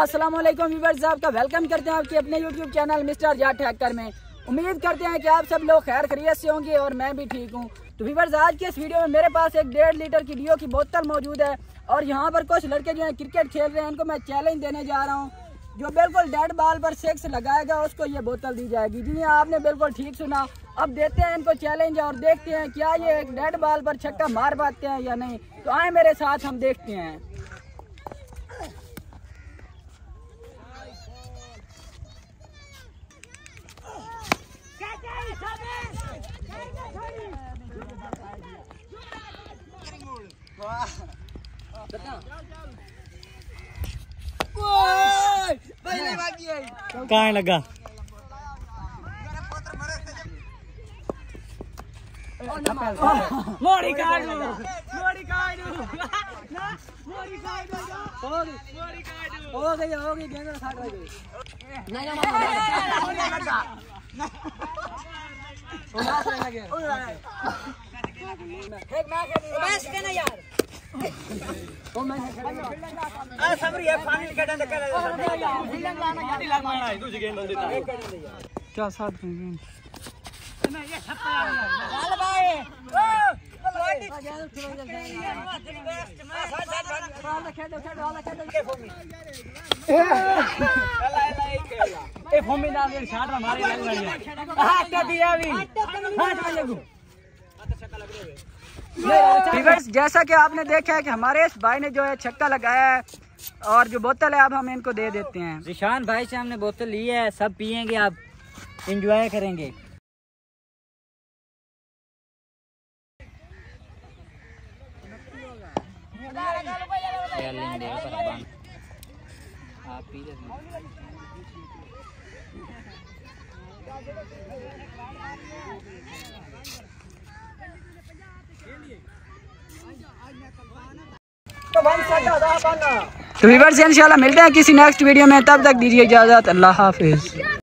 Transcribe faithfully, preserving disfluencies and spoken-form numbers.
अस्सलाम वालेकुम व्यूअर्स, आपका वेलकम करते हैं आपके अपने YouTube channel mister Jat hacker में। उम्मीद करते हैं कि आप सब लोग खैर खैरियत से होंगे और मैं भी ठीक हूँ। तो व्यूअर्स, आज के इस वीडियो में मेरे पास एक डेढ़ लीटर की डीओ की बोतल मौजूद है और यहाँ पर कुछ लड़के जो हैं क्रिकेट खेल रहे हैं, उनको मैं चैलेंज देने जा रहा हूँ। जो बिल्कुल डेड बॉल पर सिक्स लगाएगा उसको ये बोतल दी जाएगी। जी आपने बिल्कुल ठीक सुना। अब देते हैं इनको चैलेंज और देखते हैं क्या ये एक डेड बॉल पर छक्का मार पाते हैं या नहीं। तो आए मेरे साथ, हम देखते हैं। कहाँ लगा? मोरी काटू, मोरी काटू, मोरी काटू, मोरी काटू। हो गई, हो गई, गेंद साथ हो गई। नहीं ना मारो, यार। ओ मैं आ सबरी है फाइनल का डंडा कर क्या साथ में नहीं ये छक्का लाल भाई ओ बॉडी वाला खेलो, खेलो वाला खेलो के फॉमी चला लाइक ए फॉमी डाल शॉट मारे लग रहा है। क्या दिया भी हाथ में लगो मत छक्का लग रहे है। व्यूअर्स, जैसा कि आपने देखा है कि हमारे इस भाई ने जो है छक्का लगाया है और जो बोतल है अब हम इनको दे देते हैं। ईशान भाई से हमने बोतल ली है, सब पियेंगे, आप एंजॉय करेंगे। तो व्यूअर्स, इंशाल्लाह मिलते हैं किसी नेक्स्ट वीडियो में, तब तक दीजिए इजाज़त। अल्लाह हाफिज़।